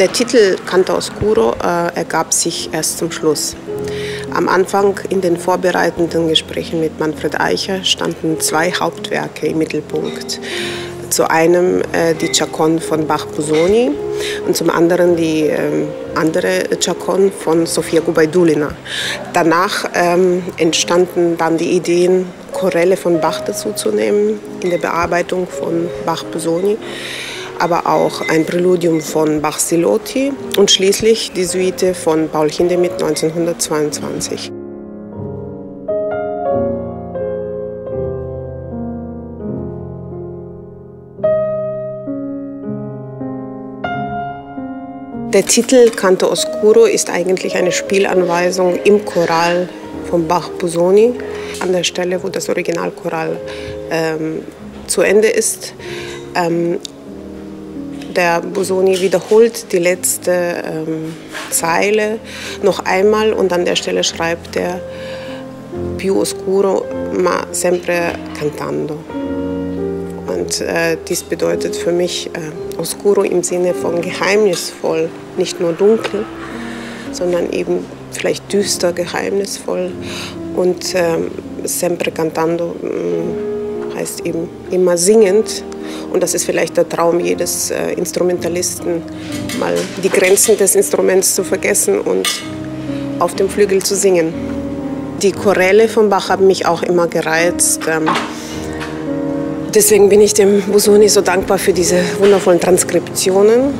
Der Titel Canto Oscuro ergab sich erst zum Schluss. Am Anfang in den vorbereitenden Gesprächen mit Manfred Eicher standen zwei Hauptwerke im Mittelpunkt. Zu einem die Chaconne von Bach Busoni und zum anderen die andere Chaconne von Sofia Gubaidulina. Danach entstanden dann die Ideen, Chorelle von Bach dazuzunehmen in der Bearbeitung von Bach Busoni, aber auch ein Präludium von Bach Silotti und schließlich die Suite von Paul Hindemith 1922. Der Titel Canto Oscuro ist eigentlich eine Spielanweisung im Choral von Bach Busoni. An der Stelle, wo das Originalchoral zu Ende ist, der Busoni wiederholt die letzte Zeile noch einmal und an der Stelle schreibt er Più oscuro ma sempre cantando. Und dies bedeutet für mich oscuro im Sinne von geheimnisvoll, nicht nur dunkel, sondern eben vielleicht düster, geheimnisvoll. Und sempre cantando heißt eben immer singend. Und das ist vielleicht der Traum jedes Instrumentalisten, mal die Grenzen des Instruments zu vergessen und auf dem Flügel zu singen. Die Chorelle von Bach haben mich auch immer gereizt. Deswegen bin ich dem Busoni so dankbar für diese wundervollen Transkriptionen.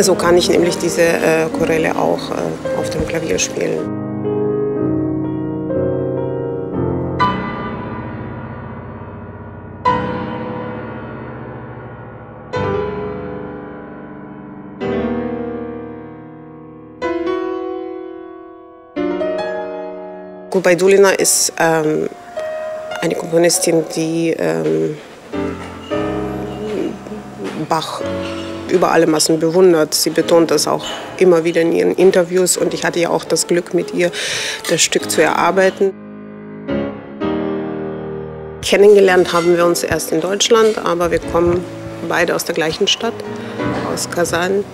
So kann ich nämlich diese Chorelle auch auf dem Klavier spielen. Gubaidulina ist eine Komponistin, die Bach über alle Maßen bewundert. Sie betont das auch immer wieder in ihren Interviews und ich hatte ja auch das Glück, mit ihr das Stück zu erarbeiten. Kennengelernt haben wir uns erst in Deutschland, aber wir kommen beide aus der gleichen Stadt, aus Kazan,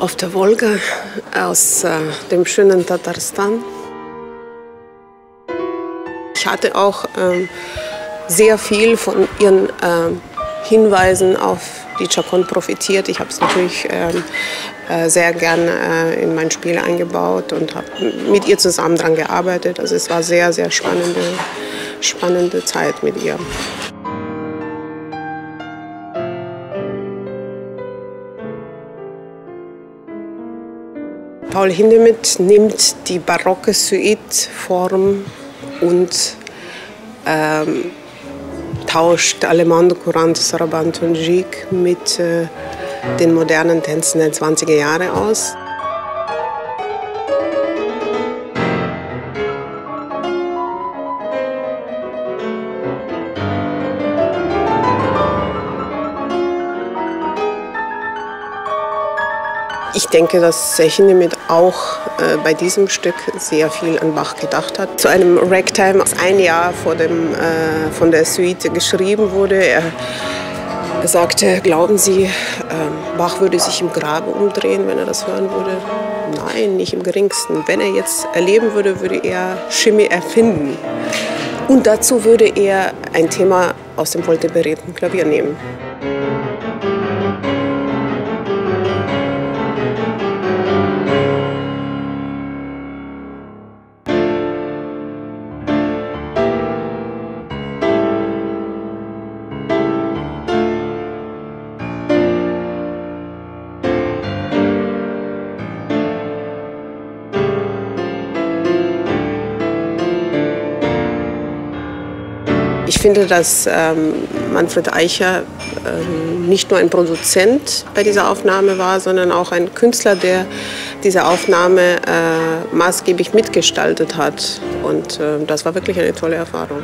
auf der Wolga, aus dem schönen Tatarstan. Ich hatte auch sehr viel von ihren Hinweisen auf die Chaconne profitiert. Ich habe es natürlich sehr gerne in mein Spiel eingebaut und habe mit ihr zusammen daran gearbeitet. Also es war sehr, sehr spannende Zeit mit ihr. Paul Hindemith nimmt die barocke Suite-Form und tauscht Allemande Courante, Sarabande und Gigue mit den modernen Tänzen der 20er Jahre aus. Ich denke, dass Hindemith auch bei diesem Stück sehr viel an Bach gedacht hat. Zu einem Ragtime, das ein Jahr von der Suite geschrieben wurde. Er sagte, glauben Sie, Bach würde sich im Grabe umdrehen, wenn er das hören würde? Nein, nicht im geringsten. Wenn er jetzt erleben würde, würde er Schimmi erfinden. Und dazu würde er ein Thema aus dem volteberierten Klavier nehmen. Ich finde, dass Manfred Eicher nicht nur ein Produzent bei dieser Aufnahme war, sondern auch ein Künstler, der diese Aufnahme maßgeblich mitgestaltet hat. Und das war wirklich eine tolle Erfahrung.